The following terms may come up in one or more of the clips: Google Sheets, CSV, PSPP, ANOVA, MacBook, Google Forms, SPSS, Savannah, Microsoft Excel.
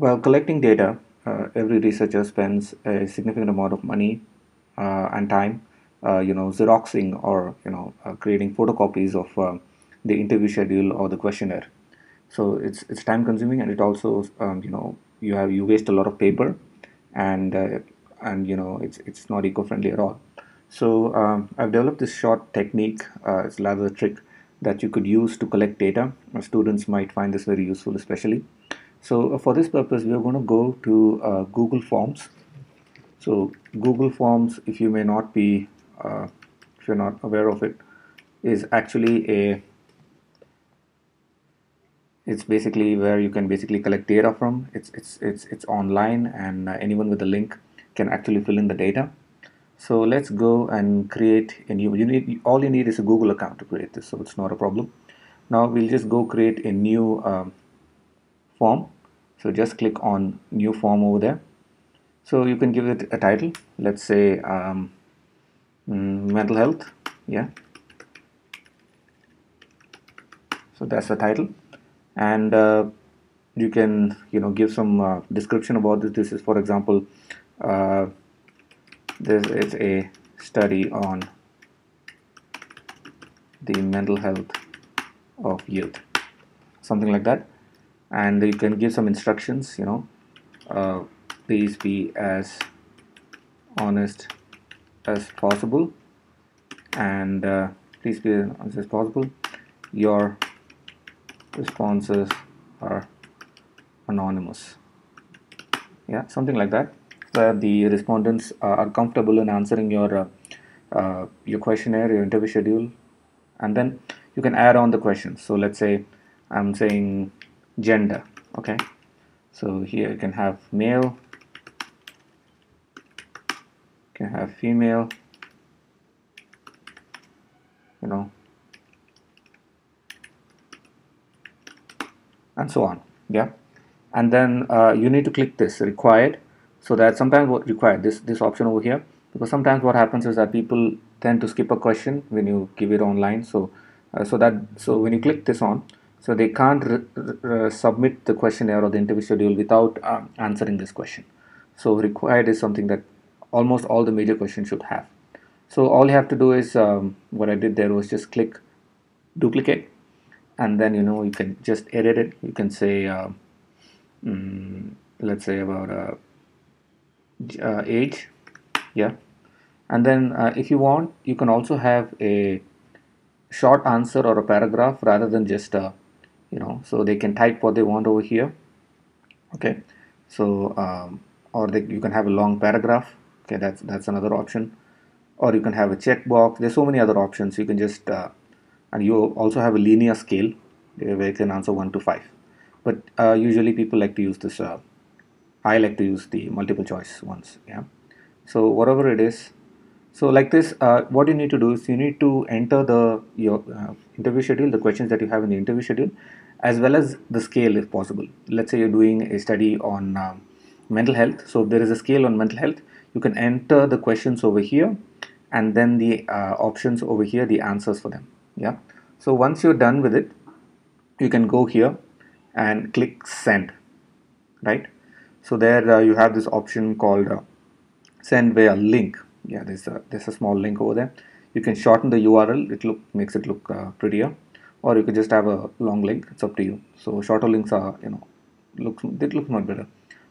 While collecting data, every researcher spends a significant amount of money and time, xeroxing or creating photocopies of the interview schedule or the questionnaire. So it's time consuming, and it also you waste a lot of paper, and it's not eco-friendly at all. So I've developed this short technique. It's rather a trick that you could use to collect data. Students might find this very useful, especially. So for this purpose, we are going to go to Google Forms. So Google Forms, if you're not aware of it, is actually it's basically where you can basically collect data from. It's online, and anyone with a link can actually fill in the data. So let's go and create a new. All you need is a Google account to create this, so it's not a problem. Now we'll just go create a new form. So just click on new form over there. So you can give it a title, let's say mental health. Yeah, so that's the title, and you can give some description about this. This is, for example, this is a study on the mental health of youth, something like that. And you can give some instructions, please be as honest as possible, and please be as honest as possible. Your responses are anonymous. Yeah, something like that, where the respondents are comfortable in answering your questionnaire, your interview schedule, and then you can add on the questions. So let's say I'm saying gender. Okay, so here you can have male, you can have female, and so on. Yeah, and then you need to click this required, so that sometimes what required this option over here, because sometimes what happens is that people tend to skip a question when you give it online. So so when you click this on, so they can't submit the questionnaire or the interview schedule without answering this question. So required is something that almost all the major questions should have. So all you have to do is, what I did there was just click duplicate, and then you can just edit it. You can say, let's say about age. Yeah, and then if you want, you can also have a short answer or a paragraph rather than just a so they can type what they want over here. Okay, so you can have a long paragraph. Okay, that's another option. Or you can have a checkbox. There's so many other options. You can just and you also have a linear scale where you can answer 1 to 5. But usually people like to use this. I like to use the multiple choice ones. Yeah, so whatever it is. So like this, what you need to do is you need to enter your interview schedule, the questions that you have in the interview schedule, as well as the scale if possible. Let's say you're doing a study on mental health. So if there is a scale on mental health, you can enter the questions over here, and then the options over here, the answers for them. Yeah. So once you're done with it, you can go here and click send. Right. So there you have this option called send via link. Yeah, there's a small link over there. You can shorten the URL. Makes it look prettier, or you could just have a long link. It's up to you. So shorter links are it looks much better.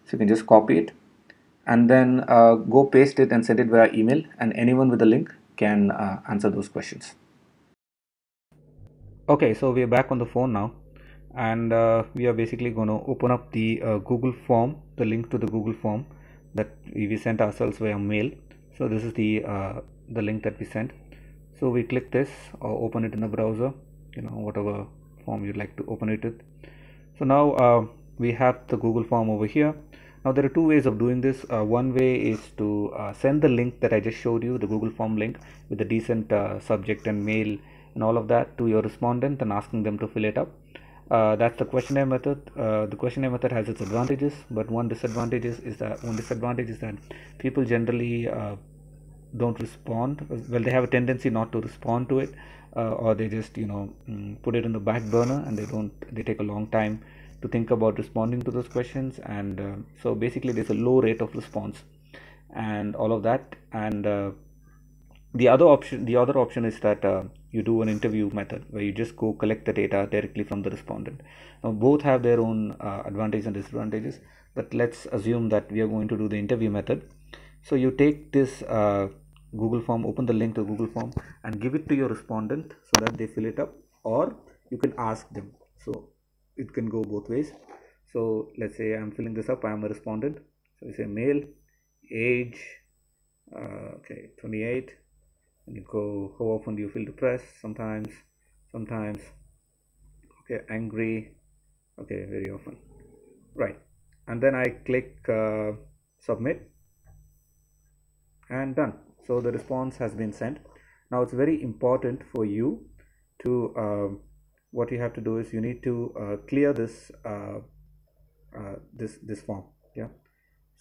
So you can just copy it, and then go paste it and send it via email, and anyone with a link can answer those questions. Okay, so we are back on the phone now, and we are basically going to open up the Google form, the link to the Google form that we sent ourselves via mail. So this is the link that we sent. So we click this or open it in the browser, whatever form you'd like to open it with. So now we have the Google form over here. Now there are two ways of doing this. One way is to send the link that I just showed you, the Google form link with a decent subject and mail and all of that, to your respondent and asking them to fill it up. That's the questionnaire method. The questionnaire method has its advantages, but one disadvantage is that people generally don't respond. Well, they have a tendency not to respond to it, or they just put it in the back burner, and they take a long time to think about responding to those questions. And so basically there's a low rate of response and all of that. And the other option is that you do an interview method where you just go collect the data directly from the respondent. Now both have their own advantages and disadvantages, but let's assume that we are going to do the interview method. So you take this Google form, open the link to Google form and give it to your respondent so that they fill it up, or you can ask them. So it can go both ways. So let's say I'm filling this up, I am a respondent. So you say male, age, okay, 28, and you go, how often do you feel depressed? Sometimes, okay, angry, okay, very often, right? And then I click submit and done. So the response has been sent. Now it's very important for you to what you have to do is you need to clear this this form. Yeah,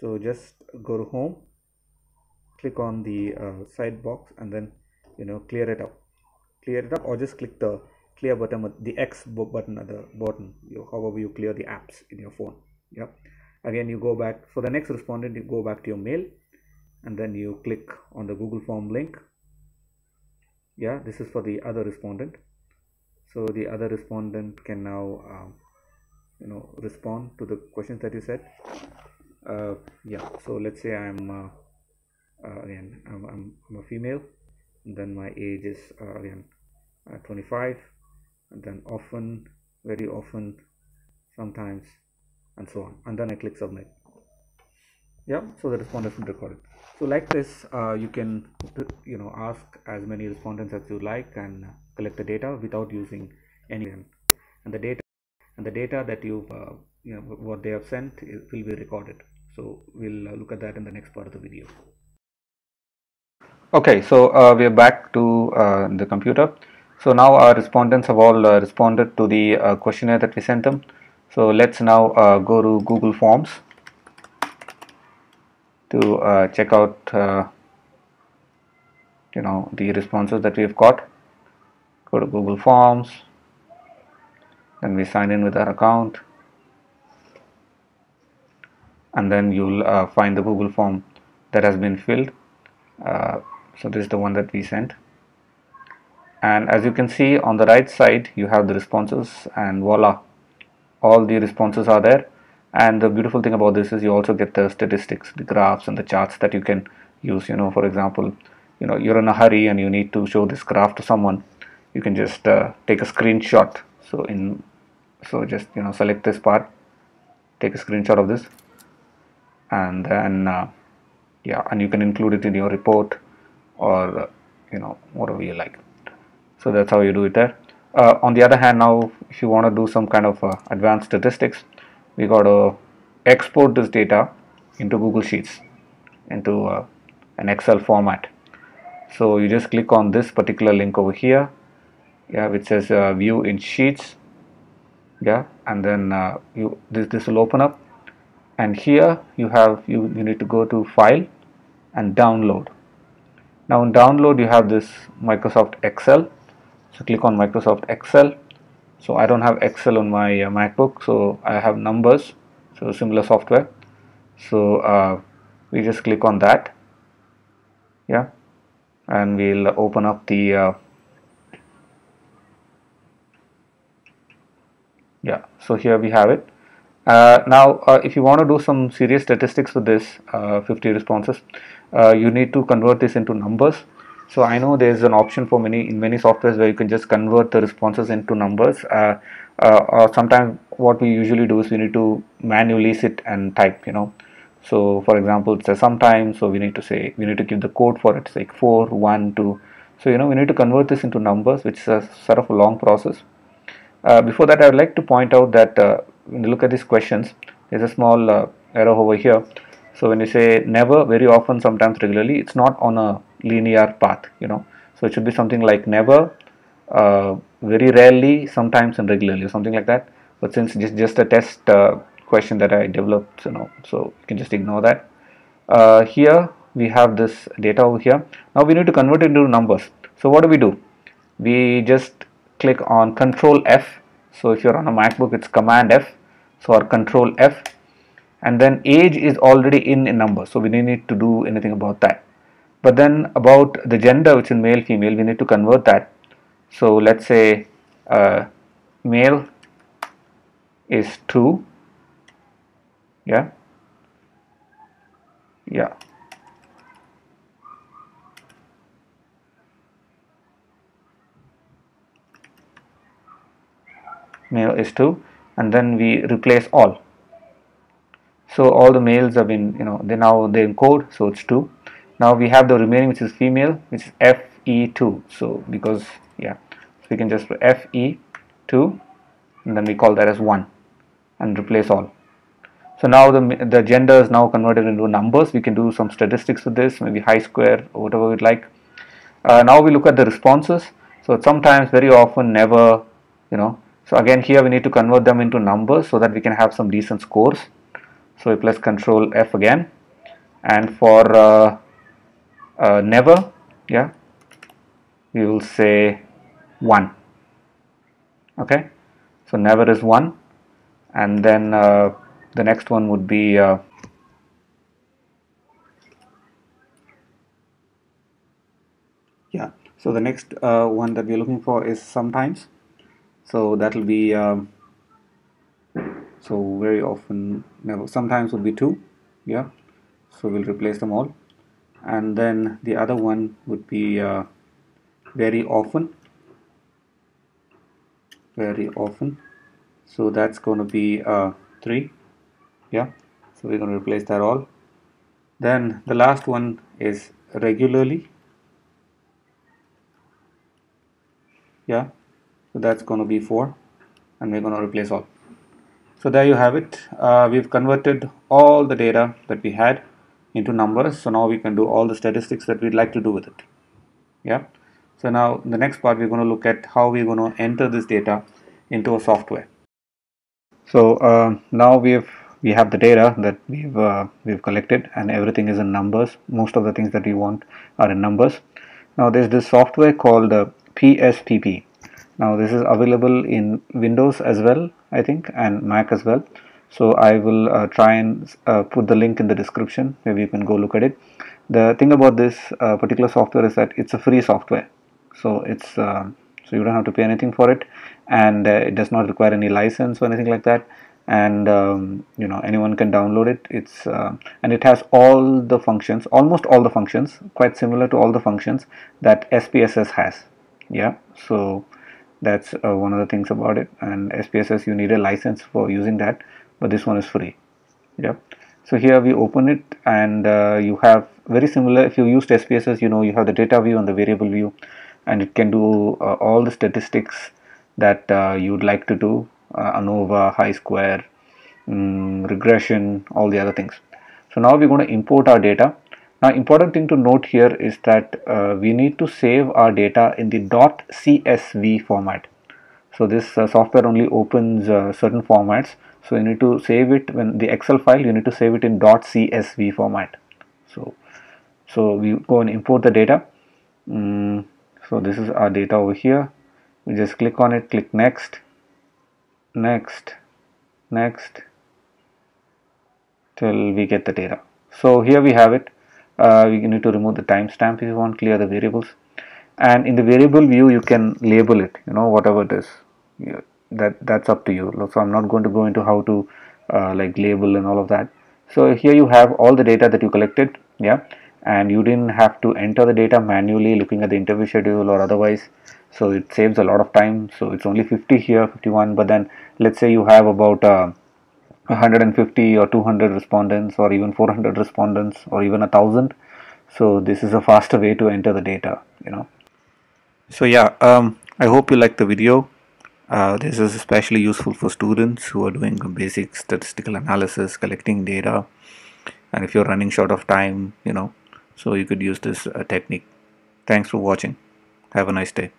so just go to home, click on the side box, and then clear it up, or just click the clear button at the X button at the bottom, however you clear the apps in your phone. Yeah, again you go back for the next respondent, you go back to your mail and then you click on the Google form link. Yeah, this is for the other respondent. So the other respondent can now respond to the questions that you said. Yeah, so let's say I'm a female, and then my age is 25, and then often, very often, sometimes, and so on, and then I click submit. Yeah, so the respondent has been recorded. So like this, you can ask as many respondents as you like and collect the data without using any, and the data that you what they have sent will be recorded. So we'll look at that in the next part of the video. Okay, so we're back to the computer. So now our respondents have all responded to the questionnaire that we sent them. So let's now go to Google Forms to check out the responses that we've got. Go to Google Forms, then we sign in with our account, and then you'll find the Google form that has been filled. So this is the one that we sent, and as you can see on the right side you have the responses, and voila, all the responses are there. And the beautiful thing about this is you also get the statistics, the graphs and the charts that you can use. For example, you're in a hurry and you need to show this graph to someone, you can just take a screenshot. So just select this part, take a screenshot of this, and then yeah, and you can include it in your report or whatever you like. So that's how you do it there. On the other hand, now if you want to do some kind of advanced statistics, we got to export this data into Google Sheets, into an Excel format. So you just click on this particular link over here, yeah, which says view in Sheets. Yeah, and then this will open up, and here you have you need to go to File and Download. Now in Download you have this Microsoft Excel, so click on Microsoft Excel. So I don't have Excel on my MacBook, so I have Numbers, so similar software. So we just click on that, yeah, and we'll open up the yeah, so here we have it. Now if you want to do some serious statistics with this 50 responses, you need to convert this into numbers. So I know there's an option for in many softwares where you can just convert the responses into numbers, or sometimes what we usually do is we need to manually sit and type, So for example, it says sometimes, so we need to give the code for it. It's like 4, 1, 2. So we need to convert this into numbers, which is a sort of a long process. Before that, I would like to point out that when you look at these questions, there's a small error over here. So when you say never, very often, sometimes, regularly, it's not on a linear path, so it should be something like never, very rarely, sometimes and regularly, or something like that. But since it's just a test question that I developed, so you can just ignore that. Here we have this data over here. Now we need to convert it into numbers. So what do? We just click on Control F. So if you're on a MacBook, it's Command F. so our control F, and then age is already in a number, so we don't need to do anything about that. But then about the gender, which is male female, we need to convert that. So let's say male is 2, yeah, male is 2, and then we replace all. So all the males have been, you know, they're in code, so it's 2. Now we have the remaining, which is female, which is FE2. So because, yeah, so we can just put FE2, and then we call that as 1 and replace all. So now the gender is now converted into numbers. We can do some statistics with this, maybe high square or whatever we'd like. Now we look at the responses. So sometimes, very often, never, you know. So again, here we need to convert them into numbers so that we can have some decent scores. So we press Control F again, and for never, yeah, we will say 1. Okay, so never is 1, and then the next one would be yeah. So the next one that we are looking for is sometimes. So that will be so very often, never, sometimes would be 2, yeah. So we'll replace them all, and then the other one would be very often, very often. So that's going to be 3, yeah. So we're going to replace that all. Then the last one is regularly, yeah. So that's going to be 4, and we're going to replace all. So there you have it. We've converted all the data that we had into numbers. So now we can do all the statistics that we'd like to do with it. Yeah. So now in the next part, we're going to look at how we're going to enter this data into a software. So now we have the data that we've collected, and everything is in numbers. Most of the things that we want are in numbers. Now there's this software called PSPP. Now this is available in Windows as well, I think, and Mac as well. So I will try and put the link in the description. Maybe you can go look at it. The thing about this particular software is that it's a free software, so it's so you don't have to pay anything for it, and it does not require any license or anything like that. And you know, anyone can download it. It's and it has all the functions, almost all the functions, quite similar to all the functions that SPSS has. Yeah, so that's one of the things about it. And SPSS, you need a license for using that, but this one is free. Yeah. So here we open it, and you have very similar. If you used SPSS, you know, you have the data view and the variable view, and it can do all the statistics that you'd like to do: ANOVA, high square, regression, all the other things. So now we're going to import our data. Now, important thing to note here is that we need to save our data in the .csv format. So this software only opens certain formats. So you need to save it when the Excel file. You need to save it in .csv format. So we go and import the data. So this is our data over here. We just click on it. Click next, next, next, till we get the data. So here we have it. We need to remove the timestamp if you want, clear the variables, and in the variable view you can label it, you know, whatever it is, that's up to you. So I'm not going to go into how to like label and all of that. So here you have all the data that you collected, yeah, and you didn't have to enter the data manually looking at the interview schedule or otherwise, so it saves a lot of time. So it's only 50 here, 51, but then let's say you have about 150 or 200 respondents, or even 400 respondents, or even 1,000. So this is a faster way to enter the data, you know. So yeah, I hope you liked the video. This is especially useful for students who are doing basic statistical analysis, collecting data, and if you're running short of time, you know, so you could use this technique. Thanks for watching. Have a nice day.